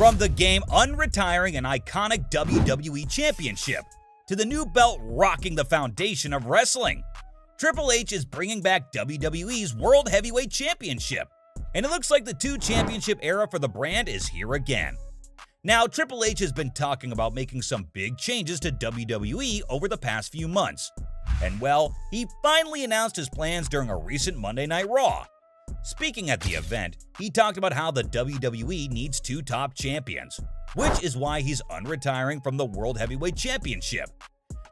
From the game unretiring an iconic WWE Championship to the new belt rocking the foundation of wrestling, Triple H is bringing back WWE's World Heavyweight Championship, and it looks like the two-championship era for the brand is here again. Now, Triple H has been talking about making some big changes to WWE over the past few months, and well, he finally announced his plans during a recent Monday Night Raw. Speaking at the event, he talked about how the WWE needs two top champions, which is why he's unretiring from the World Heavyweight Championship.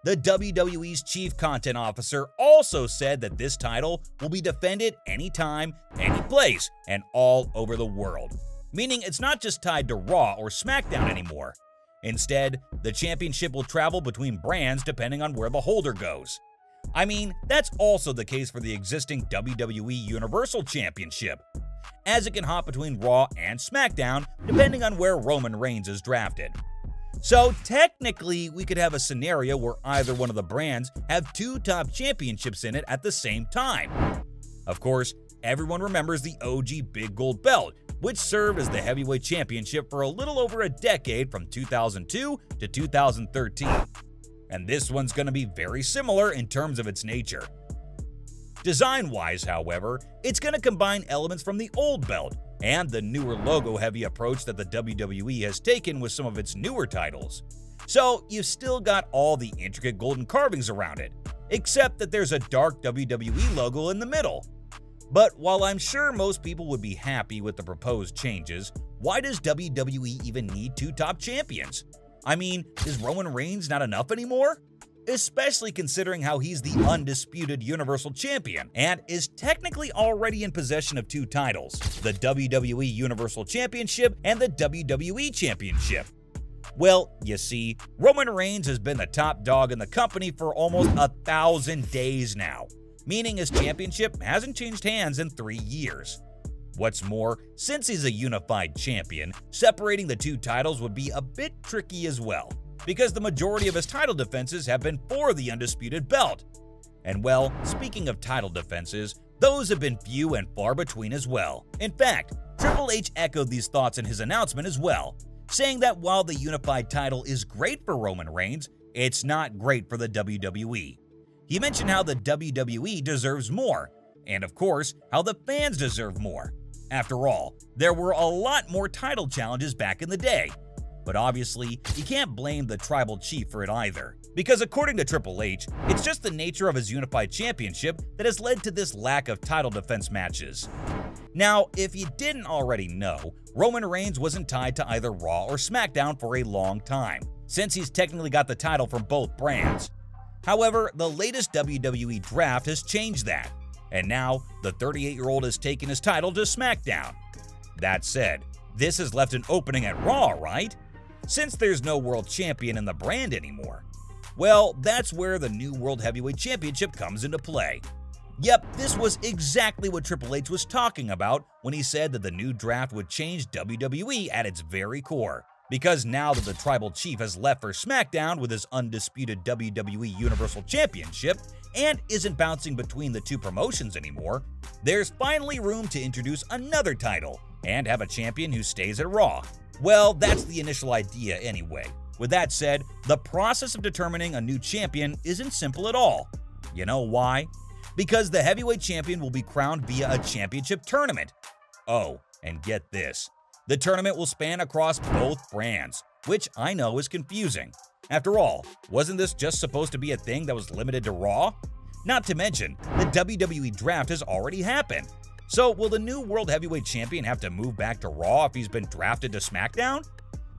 The WWE's chief content officer also said that this title will be defended anytime, any place, and all over the world, meaning it's not just tied to Raw or SmackDown anymore. Instead, the championship will travel between brands depending on where the holder goes. I mean, that's also the case for the existing WWE Universal Championship, as it can hop between Raw and SmackDown depending on where Roman Reigns is drafted. So technically, we could have a scenario where either one of the brands have two top championships in it at the same time. Of course, everyone remembers the OG Big Gold Belt, which served as the heavyweight championship for a little over a decade from 2002 to 2013. And this one's going to be very similar in terms of its nature. Design-wise, however, it's going to combine elements from the old belt and the newer logo-heavy approach that the WWE has taken with some of its newer titles. So you've still got all the intricate golden carvings around it, except that there's a dark WWE logo in the middle. But while I'm sure most people would be happy with the proposed changes, why does WWE even need two top champions? I mean, is Roman Reigns not enough anymore? Especially considering how he's the undisputed Universal Champion and is technically already in possession of two titles, the WWE Universal Championship and the WWE Championship. Well, you see, Roman Reigns has been the top dog in the company for almost 1,000 days now, meaning his championship hasn't changed hands in 3 years. What's more, since he's a unified champion, separating the two titles would be a bit tricky as well, because the majority of his title defenses have been for the undisputed belt. And well, speaking of title defenses, those have been few and far between as well. In fact, Triple H echoed these thoughts in his announcement as well, saying that while the unified title is great for Roman Reigns, it's not great for the WWE. He mentioned how the WWE deserves more, and of course, how the fans deserve more. After all, there were a lot more title challenges back in the day. But obviously, you can't blame the tribal chief for it either, because according to Triple H, it's just the nature of his unified championship that has led to this lack of title defense matches. Now, if you didn't already know, Roman Reigns wasn't tied to either Raw or SmackDown for a long time, since he's technically got the title from both brands. However, the latest WWE draft has changed that, and now, the 38-year-old has taken his title to SmackDown. That said, this has left an opening at Raw, right? Since there's no world champion in the brand anymore. Well, that's where the new World Heavyweight Championship comes into play. Yep, this was exactly what Triple H was talking about when he said that the new draft would change WWE at its very core. Because now that the Tribal Chief has left for SmackDown with his undisputed WWE Universal Championship, and isn't bouncing between the two promotions anymore, there's finally room to introduce another title and have a champion who stays at Raw. Well, that's the initial idea anyway. With that said, the process of determining a new champion isn't simple at all. You know why? Because the heavyweight champion will be crowned via a championship tournament. Oh, and get this. The tournament will span across both brands, which I know is confusing. After all, wasn't this just supposed to be a thing that was limited to Raw? Not to mention, the WWE draft has already happened. So will the new World Heavyweight Champion have to move back to Raw if he's been drafted to SmackDown?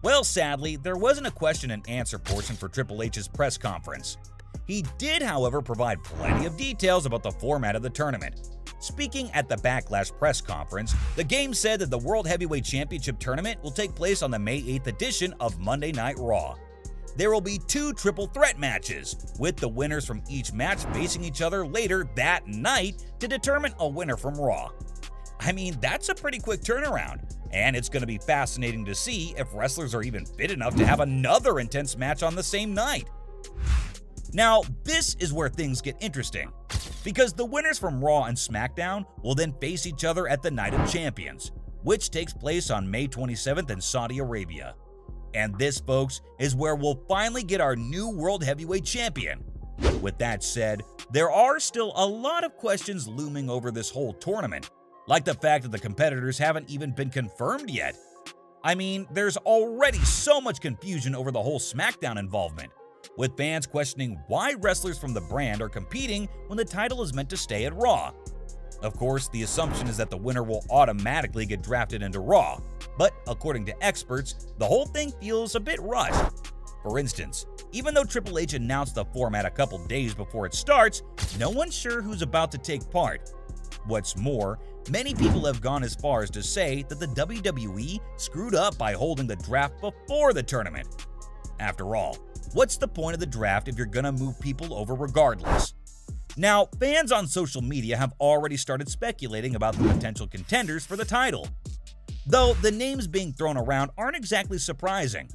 Well, sadly, there wasn't a question and answer portion for Triple H's press conference. He did, however, provide plenty of details about the format of the tournament. Speaking at the Backlash press conference, the game said that the World Heavyweight Championship tournament will take place on the May 8th edition of Monday Night Raw. There will be two triple threat matches, with the winners from each match facing each other later that night to determine a winner from Raw. I mean, that's a pretty quick turnaround, and it's going to be fascinating to see if wrestlers are even fit enough to have another intense match on the same night. Now, this is where things get interesting, because the winners from Raw and SmackDown will then face each other at the Night of Champions, which takes place on May 27th in Saudi Arabia. And this, folks, is where we'll finally get our new World Heavyweight Champion. With that said, there are still a lot of questions looming over this whole tournament, like the fact that the competitors haven't even been confirmed yet. I mean, there's already so much confusion over the whole SmackDown involvement, with fans questioning why wrestlers from the brand are competing when the title is meant to stay at Raw. Of course, the assumption is that the winner will automatically get drafted into Raw, but according to experts, the whole thing feels a bit rushed. For instance, even though Triple H announced the format a couple days before it starts, no one's sure who's about to take part. What's more, many people have gone as far as to say that the WWE screwed up by holding the draft before the tournament. After all, what's the point of the draft if you're gonna move people over regardless? Now, fans on social media have already started speculating about the potential contenders for the title. Though the names being thrown around aren't exactly surprising,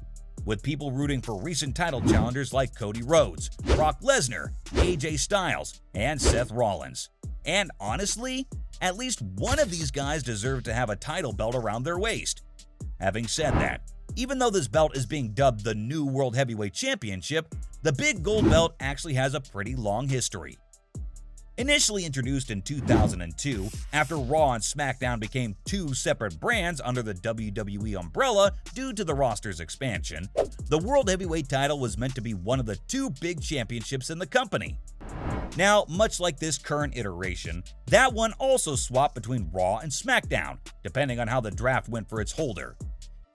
with people rooting for recent title challengers like Cody Rhodes, Brock Lesnar, AJ Styles, and Seth Rollins. And honestly, at least one of these guys deserves to have a title belt around their waist. Having said that, even though this belt is being dubbed the new World Heavyweight Championship, the big gold belt actually has a pretty long history. Initially introduced in 2002, after Raw and SmackDown became two separate brands under the WWE umbrella due to the roster's expansion, the World Heavyweight title was meant to be one of the two big championships in the company. Now, much like this current iteration, that one also swapped between Raw and SmackDown, depending on how the draft went for its holder.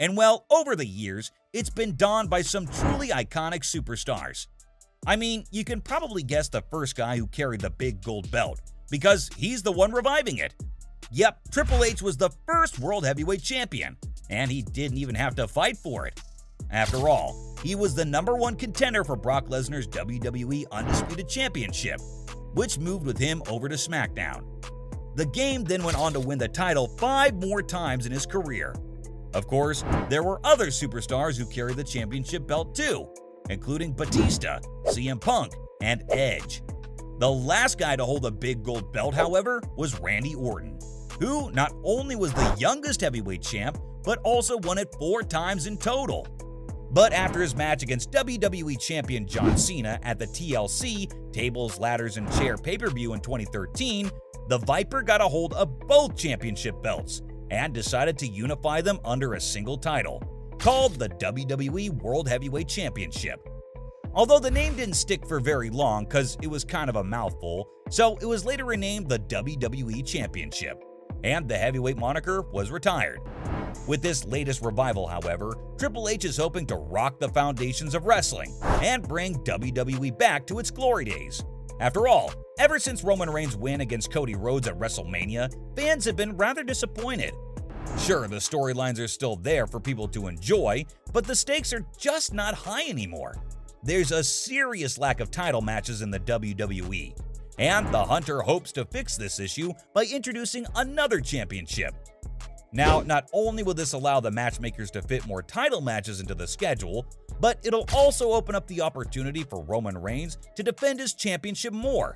And well, over the years, it's been donned by some truly iconic superstars. I mean, you can probably guess the first guy who carried the big gold belt, because he's the one reviving it. Yep, Triple H was the first World Heavyweight Champion, and he didn't even have to fight for it. After all, he was the #1 contender for Brock Lesnar's WWE Undisputed Championship, which moved with him over to SmackDown. The Game then went on to win the title 5 more times in his career. Of course, there were other superstars who carried the championship belt too, including Batista, CM Punk, and Edge. The last guy to hold the big gold belt, however, was Randy Orton, who not only was the youngest heavyweight champ, but also won it 4 times in total. But after his match against WWE Champion John Cena at the TLC Tables, Ladders, and Chair pay-per-view in 2013, the Viper got a hold of both championship belts and decided to unify them under a single title, called the WWE World Heavyweight Championship. Although the name didn't stick for very long because it was kind of a mouthful, so it was later renamed the WWE Championship, and the heavyweight moniker was retired. With this latest revival, however, Triple H is hoping to rock the foundations of wrestling and bring WWE back to its glory days. After all, ever since Roman Reigns' win against Cody Rhodes at WrestleMania, fans have been rather disappointed. Sure, the storylines are still there for people to enjoy, but the stakes are just not high anymore. There's a serious lack of title matches in the WWE, and the Hunter hopes to fix this issue by introducing another championship. Now, not only will this allow the matchmakers to fit more title matches into the schedule, but it'll also open up the opportunity for Roman Reigns to defend his championship more.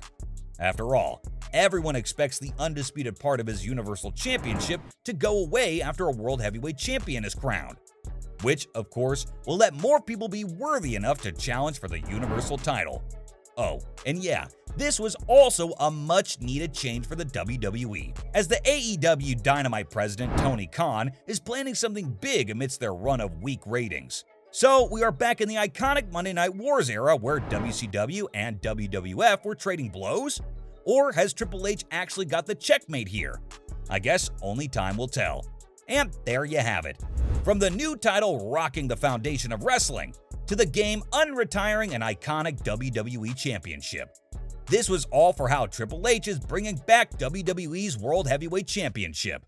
After all, everyone expects the undisputed part of his Universal Championship to go away after a World Heavyweight Champion is crowned, which, of course, will let more people be worthy enough to challenge for the Universal title. Oh, and yeah, this was also a much-needed change for the WWE, as the AEW Dynamite president Tony Khan is planning something big amidst their run of weak ratings. So we are back in the iconic Monday Night Wars era where WCW and WWF were trading blows? Or has Triple H actually got the checkmate here? I guess only time will tell. And there you have it. From the new title rocking the foundation of wrestling, to the Game unretiring an iconic WWE Championship. This was all for how Triple H is bringing back WWE's World Heavyweight Championship.